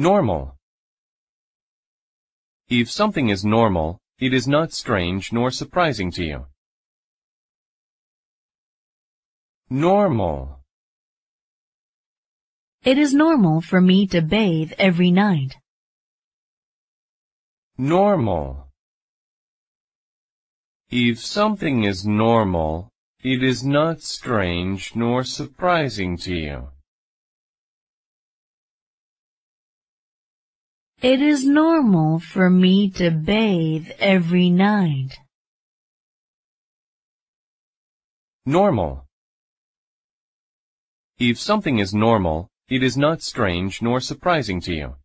Normal. If something is normal, it is not strange nor surprising to you. Normal. It is normal for me to bathe every night. Normal. If something is normal, it is not strange nor surprising to you. It is normal for me to bathe every night. Normal. If something is normal, it is not strange nor surprising to you.